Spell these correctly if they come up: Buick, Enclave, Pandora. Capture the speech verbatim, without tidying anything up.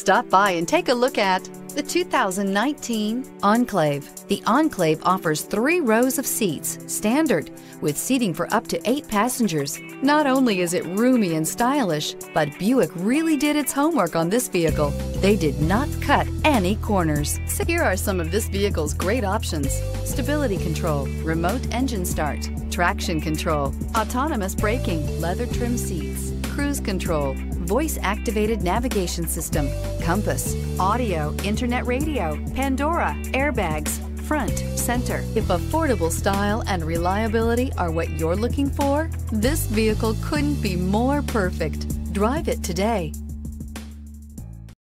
Stop by and take a look at the two thousand nineteen Enclave. The Enclave offers three rows of seats, standard, with seating for up to eight passengers. Not only is it roomy and stylish, but Buick really did its homework on this vehicle. They did not cut any corners. So here are some of this vehicle's great options: stability control, remote engine start, traction control, autonomous braking, leather trim seats, cruise control, voice-activated navigation system, compass, audio, internet radio, Pandora, airbags, front, center. If affordable style and reliability are what you're looking for, this vehicle couldn't be more perfect. Drive it today.